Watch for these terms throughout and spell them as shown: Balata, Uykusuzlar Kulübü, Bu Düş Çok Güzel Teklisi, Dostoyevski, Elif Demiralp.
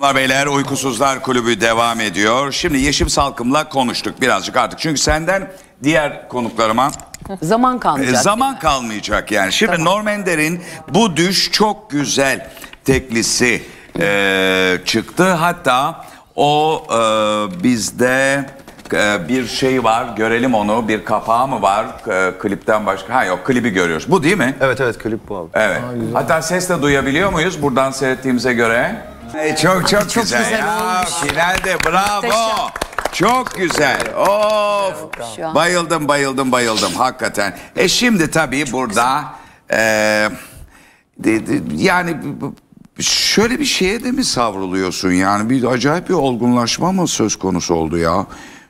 Beyler, Uykusuzlar Kulübü devam ediyor. Şimdi Yeşim Salkım'la konuştuk birazcık artık. Çünkü senden diğer konuklarıma zaman kalmayacak. Zaman kalmayacak yani. Şimdi tamam. Norm Ender'in Bu Düş Çok Güzel Teklisi çıktı. Hatta o bizde bir şey var, görelim onu. Bir kapağı mı var klipten başka? Ha yok, klibi görüyoruz. Bu değil mi? Evet evet, klip bu abi. Evet. Aa, hatta ses de duyabiliyor muyuz buradan seyrettiğimize göre? Çok çok güzel. Finalde bravo. Muhteşem. Çok güzel. Of. Bayıldım bayıldım bayıldım hakikaten. Şimdi tabii çok burada yani şöyle bir şeye de mi savruluyorsun yani? Bir acayip bir olgunlaşma mı söz konusu oldu ya?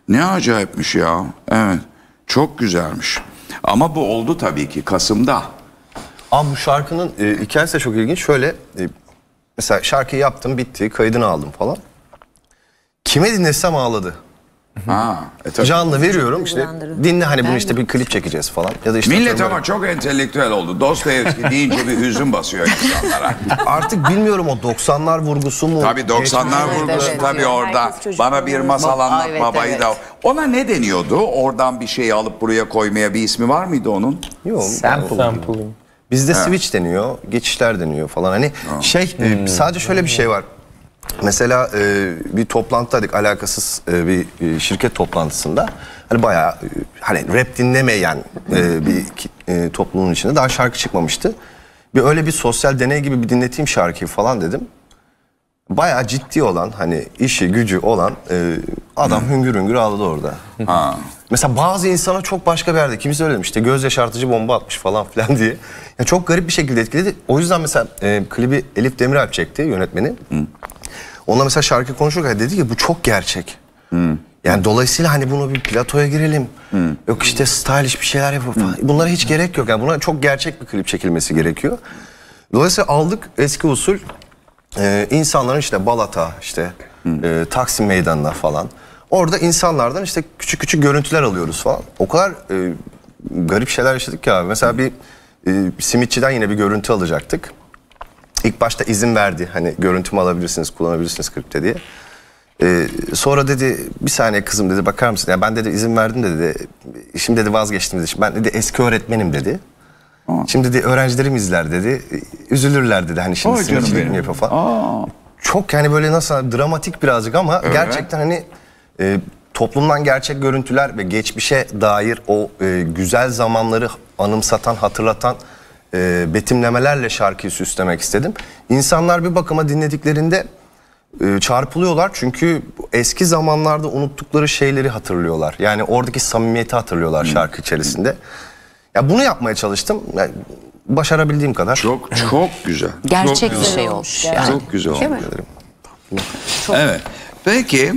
Ne acayipmiş ya. Evet. Çok güzelmiş. Ama bu oldu tabii ki Kasım'da. Ama bu şarkının hikayesi de çok ilginç. Şöyle mesela şarkıyı yaptım, bitti, kaydını aldım falan. Kime dinlesem ağladı. Ha, canlı veriyorum işte, dinle hani bunu işte bir klip çekeceğiz falan. Ya da işte millet ama çok entelektüel oldu. Dostoyevski deyince bir hüzün basıyor insanlara. Artık bilmiyorum, o 90'lar vurgusu mu? Tabii 90'lar vurgusu evet, tabii orada. Bana bir masal anlat babayı evet. Da. Ona ne deniyordu? Oradan bir şey alıp buraya koymaya bir ismi var mıydı onun? Yok. Sampling. Bizde evet. Switch deniyor, geçişler deniyor falan. Hani ha. Sadece şöyle bir şey var. Mesela bir toplantıdaydık, alakasız bir şirket toplantısında. Hani bayağı hani rap dinlemeyen bir toplumun içinde daha şarkı çıkmamıştı. Bir öyle bir sosyal deney gibi bir dinleteyim şarkıyı falan dedim. Bayağı ciddi olan, hani işi gücü olan adam hüngür hüngür ağladı orada. Ha. Mesela bazı insana çok başka bir yerde, kimse öyle demiş işte, göz yaşartıcı bomba atmış falan filan diye. Yani çok garip bir şekilde etkiledi. O yüzden mesela klibi Elif Demiralp çekti, yönetmeni. Hı. Onunla mesela şarkı konuşurken dedi ki bu çok gerçek. Hmm. Yani dolayısıyla hani bunu bir platoya girelim. Hmm. Yok işte stylish bir şeyler yapalım falan. Bunlara hiç gerek yok. Yani buna çok gerçek bir klip çekilmesi gerekiyor. Dolayısıyla aldık eski usul insanların işte Balata, işte Taksim Meydanı'na falan. Orada insanlardan işte küçük küçük görüntüler alıyoruz falan. O kadar garip şeyler yaşadık ki abi. Mesela bir simitçiden yine bir görüntü alacaktık. İlk başta izin verdi, hani görüntümü alabilirsiniz, kullanabilirsiniz klipte diye. Sonra dedi bir saniye kızım dedi, bakar mısın? Ya ben dedi izin verdim de dedi, şimdi dedi vazgeçtim dedi. Ben dedi eski öğretmenim dedi. Aa. Şimdi dedi öğrencilerim izler dedi, üzülürler dedi. Hani şimdi simitçilerim yapıyor falan. Aa. Çok yani böyle nasıl dramatik birazcık ama öyle. Gerçekten hani toplumdan gerçek görüntüler ve geçmişe dair o güzel zamanları anımsatan, hatırlatan betimlemelerle şarkıyı süslemek istedim. İnsanlar bir bakıma dinlediklerinde çarpılıyorlar çünkü eski zamanlarda unuttukları şeyleri hatırlıyorlar. Yani oradaki samimiyeti hatırlıyorlar şarkı içerisinde. Ya bunu yapmaya çalıştım. Yani başarabildiğim kadar. Çok çok güzel. Gerçek bir şey olmuş. Yani. Çok güzel olmuş. Evet. Peki.